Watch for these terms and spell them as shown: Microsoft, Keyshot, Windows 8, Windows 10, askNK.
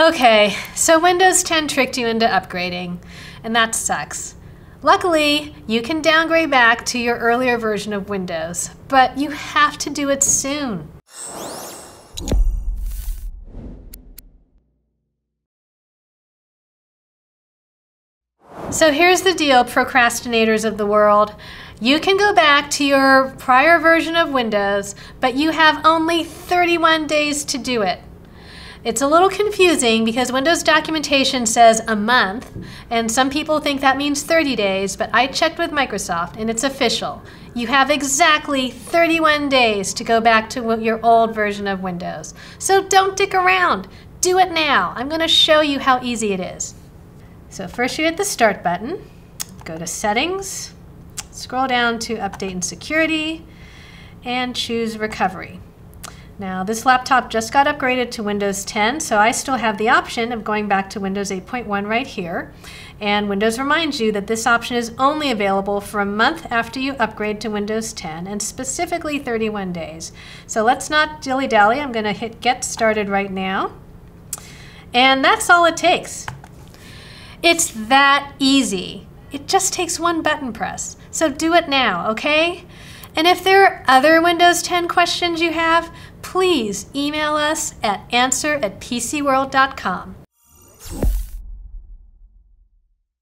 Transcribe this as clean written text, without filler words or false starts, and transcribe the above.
Okay, so Windows 10 tricked you into upgrading, and that sucks. Luckily, you can downgrade back to your earlier version of Windows, but you have to do it soon. So here's the deal, procrastinators of the world. You can go back to your prior version of Windows, but you have only 31 days to do it. It's a little confusing because Windows documentation says a month, and some people think that means 30 days, but I checked with Microsoft and it's official. You have exactly 31 days to go back to your old version of Windows. So don't dick around. Do it now. I'm going to show you how easy it is. So first you hit the Start button, go to Settings, scroll down to Update and Security, and choose Recovery. Now, this laptop just got upgraded to Windows 10, so I still have the option of going back to Windows 8.1 right here. And Windows reminds you that this option is only available for a month after you upgrade to Windows 10, and specifically 31 days. So let's not dilly-dally. I'm going to hit Get Started right now. And that's all it takes. It's that easy. It just takes one button press. So do it now, okay? And if there are other Windows 10 questions you have, please email us at answer@pcworld.com.